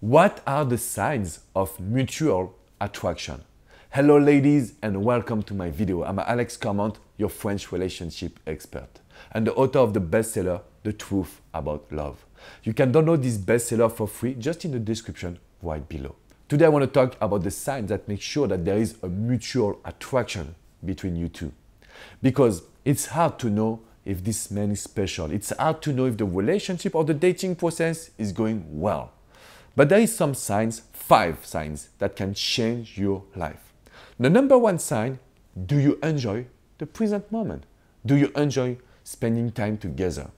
What are the signs of mutual attraction? Hello ladies and welcome to my video. I'm Alex Cormont, your French relationship expert and the author of the bestseller, The Truth About Love. You can download this bestseller for free just in the description right below. Today I want to talk about the signs that make sure that there is a mutual attraction between you two. Because it's hard to know if this man is special. It's hard to know if the relationship or the dating process is going well. But there is some signs, 5 signs, that can change your life. The number 1 sign, do you enjoy the present moment? Do you enjoy spending time together?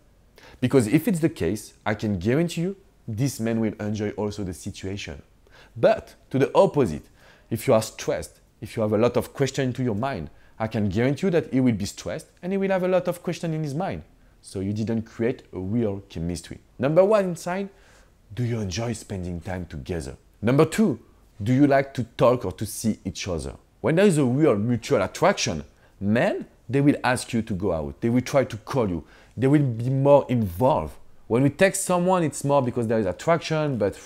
Because if it's the case, I can guarantee you, this man will enjoy also the situation. But to the opposite, if you are stressed, if you have a lot of questions to your mind, I can guarantee you that he will be stressed and he will have a lot of questions in his mind. So you didn't create a real chemistry. Number 1 sign, do you enjoy spending time together? Number 2, do you like to talk or to see each other? When there is a real mutual attraction, men, they will ask you to go out. They will try to call you. They will be more involved. When we text someone, it's more because there is attraction, but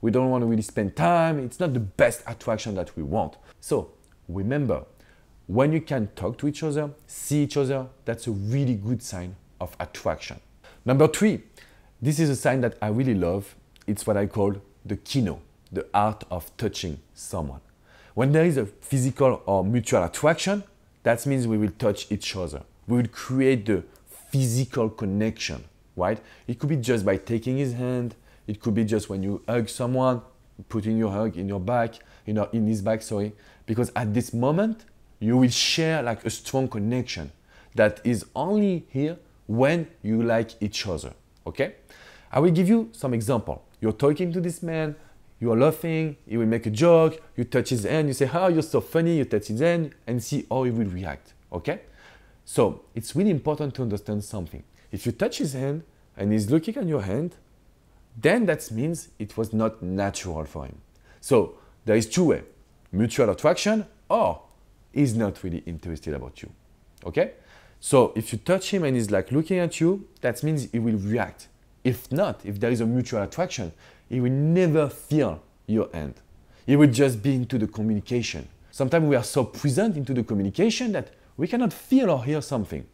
we don't want to really spend time. It's not the best attraction that we want. So remember, when you can talk to each other, see each other, that's a really good sign of attraction. Number 3, this is a sign that I really love. It's what I call the kino, the art of touching someone. When there is a physical or mutual attraction, that means we will touch each other. We will create the physical connection, right? It could be just by taking his hand. It could be just when you hug someone, putting your hug in your back, in his back, sorry. Because at this moment, you will share like a strong connection that is only here when you like each other, okay? I will give you some example. You're talking to this man, you are laughing, he will make a joke, you touch his hand, you say, oh, you're so funny, you touch his hand, and see how he will react, okay? So it's really important to understand something. If you touch his hand and he's looking at your hand, then that means it was not natural for him. So there is 2 ways, mutual attraction or he's not really interested about you, okay? So if you touch him and he's like looking at you, that means he will react. If not, if there is a mutual attraction, he will never feel your hand. He will just be into the communication. Sometimes we are so present into the communication that we cannot feel or hear something.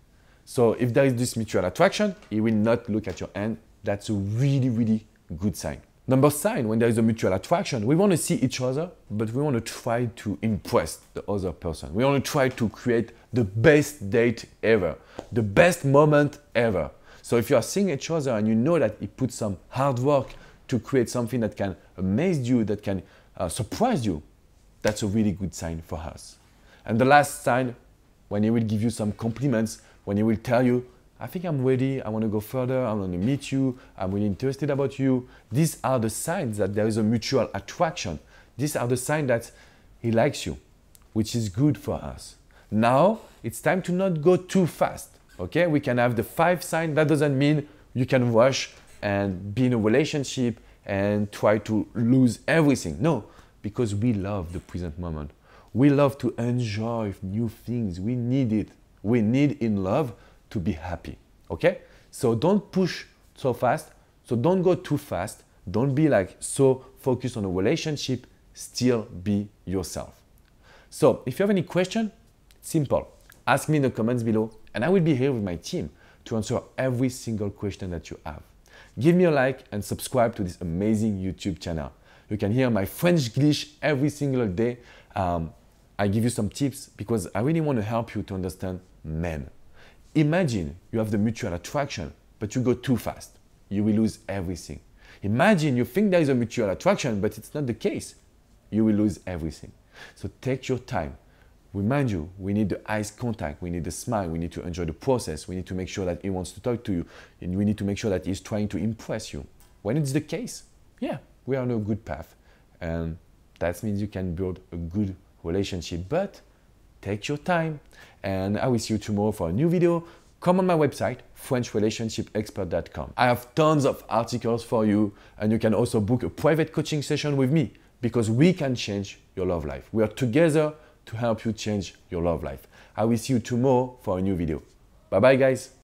So if there is this mutual attraction, he will not look at your hand. That's a really, really good sign. Number 9, when there is a mutual attraction, we want to see each other, but we want to try to impress the other person. We want to try to create the best date ever, the best moment ever. So if you are seeing each other and you know that he put some hard work to create something that can amaze you, that can surprise you, that's a really good sign for us. And the last sign, when he will give you some compliments, when he will tell you, I think I'm ready, I want to go further, I want to meet you, I'm really interested about you. These are the signs that there is a mutual attraction. These are the signs that he likes you, which is good for us. Now, it's time to not go too fast, okay? We can have the 5 signs. That doesn't mean you can rush and be in a relationship and try to lose everything. No, because we love the present moment. We love to enjoy new things. We need it. We need in love to be happy, okay? So don't push so fast, so don't go too fast, don't be like so focused on a relationship, still be yourself. So if you have any question, simple, ask me in the comments below and I will be here with my team to answer every single question that you have. Give me a like and subscribe to this amazing YouTube channel. You can hear my French Glitch every single day. I give you some tips because I really want to help you to understand men. Imagine you have the mutual attraction, but you go too fast. You will lose everything. Imagine you think there is a mutual attraction, but it's not the case. You will lose everything. So take your time. Remind you, we need the eye contact, we need the smile, we need to enjoy the process, we need to make sure that he wants to talk to you, and we need to make sure that he's trying to impress you. When it's the case, yeah, we are on a good path. And that means you can build a good relationship, but take your time, and I will see you tomorrow for a new video. Come on my website, frenchrelationshipexpert.com. I have tons of articles for you, and you can also book a private coaching session with me because we can change your love life. We are together to help you change your love life. I will see you tomorrow for a new video. Bye-bye, guys.